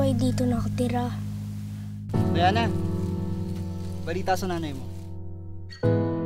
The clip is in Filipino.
ako ay dito nakatira. Diana, balita sa nanay mo.